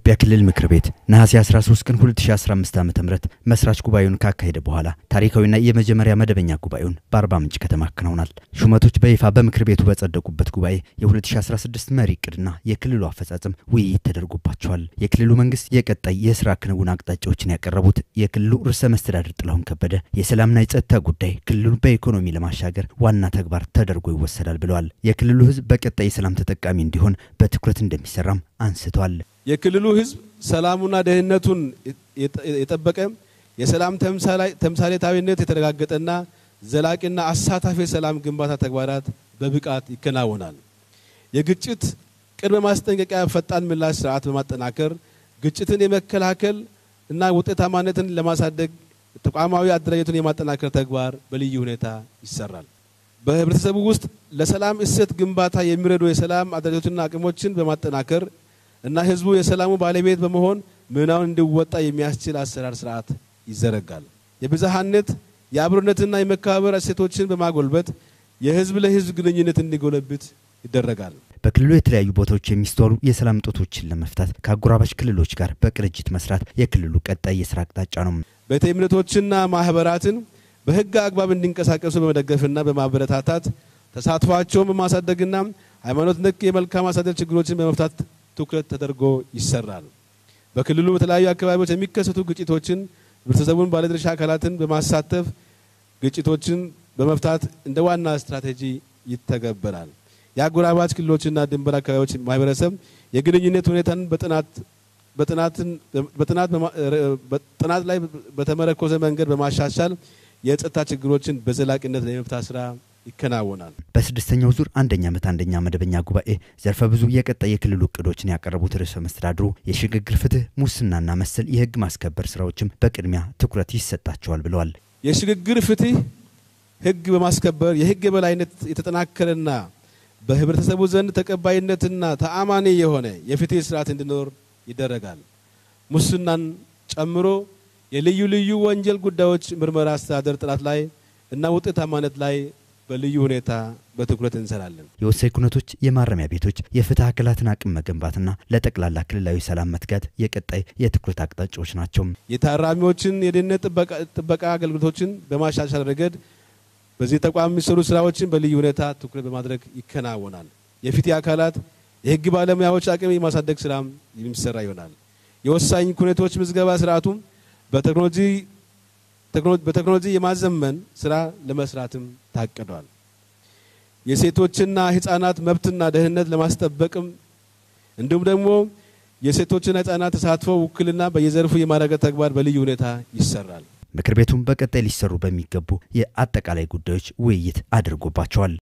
ኢትዮጵያ ክልል ምክር ቤት ነሐሴ 13 ቀን 2015 ዓ.ም መስራች ጉባኤውን ካካሄደ በኋላ ታሪካዊና የመጀመሪያ መደበኛ ጉባኤውን በአርባ ምንጭ ከተማ አከናውኗል። ሹመቶች በይፋ በምክር ቤቱ በጸደቁበት ጉባኤ የ2016 መሪ ዕቅድና የክልሉ አፈጻጸም ውይይት ተደርጎባቸዋል። የክልሉ መንግስት የቀጣይ የስራ ክንውን አቅጣጫዎችን ያቀረቡት የክልሉ ርዕሰ መስተዳድር ጥላሁን ከበደ የሰላምና የጸጥታ ጉዳይ ክልሉ በኢኮኖሚ ለማሻገር ዋና ተግባር ተደርጎ ይወሰዳል ብለዋል። የክልሉ ህዝብ በቀጣይ የሰላም ተጠቃሚ እንዲሆን በትኩረት እንደሚሰራም አንስተዋል። የክልሉ ህዝብ ሰላሙና ደህንነቱን የጠበቀ የሰላም ተምሳሌታዊነት የተረጋገጠና ዘላቂና አሳታፊ ሰላም ግንባታ ተግባራት በብቃት ይከናወናል። የግጭት ቅድመ ማስጠንቀቂያ ፈጣን ምላሽ ስርዓት በማጠናከር ግጭትን የመከላከል እና ውጤታማነትን ለማሳደግ ተቋማዊ አደረጃጀቱን የማጠናከር ተግባር በልዩ ሁኔታ ይሰራል። በህብረተሰቡ ውስጥ ለሰላም እሴት ግንባታ የሚረዱ የሰላም አደረጃጀቱና አቅሞችን በማጠናከር እና ህዝቡ የሰላሙ ባለቤት በመሆን ምናውን እንዲወጣ የሚያስችል አሰራር ስርዓት ይዘረጋል። የብዛህነት የአብሮነትና የመከባበር እሴቶችን በማጎልበት የህዝብ ለህዝብ ግንኙነት እንዲጎለብት ይደረጋል። በክልሉ የተለያዩ ቦታዎች የሚስተዋሉ የሰላም ጦቶችን ለመፍታት ከአጎራባች ክልሎች ጋር በቅንጅት መስራት የክልሉ ቀጣይ የስራ አቅጣጫ ነው። በተምነቶችና ማህበራትን በህግ አግባብ እንዲንቀሳቀሱ በመደገፍና በማበረታታት ተሳትፏቸውን በማሳደግና ሃይማኖት ንክ የመልካም አስተዳደር ችግሮችን በመፍታት ትኩረት ተደርጎ ይሰራል። በክልሉ በተለያዩ አካባቢዎች የሚከሰቱ ግጭቶችን ህብረተሰቡን ባለድርሻ አካላትን በማሳተፍ ግጭቶችን በመፍታት እንደ ዋና ስትራቴጂ ይተገበራል። የአጎራባች ክልሎችና ድንበር አካባቢዎች ማህበረሰብ የግንኙነት ሁኔታን በጥናት ላይ በተመረኮዘ መንገድ በማሻሻል የጸጥታ ችግሮችን በዘላቂነት ለመፍታት ስራ ይከናወናል። በስድስተኛው ዙር አንደኛ ዓመት አንደኛ መደበኛ ጉባኤ ዘርፈ ብዙ የቀጣይ የክልሉ ዕቅዶችን ያቀረቡት ርዕሰ መስተዳድሩ የሽግግር ፍትህ፣ ሙስናና መሰል የህግ ማስከበር ስራዎችም በቅድሚያ ትኩረት ይሰጣቸዋል ብለዋል። የሽግግር ፍትህ ህግ በማስከበር የህግ የበላይነት የተጠናከረና በህብረተሰቡ ዘንድ ተቀባይነትና ተአማኒ የሆነ የፍትህ ስርዓት እንዲኖር ይደረጋል። ሙስናን ጨምሮ የልዩ ልዩ ወንጀል ጉዳዮች ምርመራ አስተዳደር ጥራት ላይ እና ውጤታማነት ላይ በልዩ ሁኔታ በትኩረት እንሰራለን። የወሳኝ ኩነቶች፣ የማረሚያ ቤቶች፣ የፍትህ አካላትን አቅም መገንባትና ለጠቅላላ ክልላዊ ሰላም መትጋት የቀጣይ የትኩረት አቅጣጫዎች ናቸው። የታራሚዎችን የደህንነት ጥበቃ አገልግሎቶችን በማሻሻል ረገድ በዚህ ተቋም የሚሰሩ ስራዎችን በልዩ ሁኔታ ትኩረት በማድረግ ይከናወናል። የፍትህ አካላት የህግ ባለሙያዎች አቅም የማሳደግ ስራም የሚሰራ ይሆናል። የወሳኝ ኩነቶች ምዝገባ ስርዓቱም በቴክኖሎጂ የማዘመን ስራ ለመስራትም ታቅዷል። የሴቶችና ህፃናት መብትና ደህንነት ለማስጠበቅም እንዲሁም ደግሞ የሴቶችና ህፃናት ተሳትፎ ውክልና በየዘርፉ የማረጋገጥ ተግባር በልዩ ሁኔታ ይሰራል። ምክር ቤቱም በቀጣይ ሊሰሩ በሚገቡ የአጠቃላይ ጉዳዮች ውይይት አድርጎባቸዋል።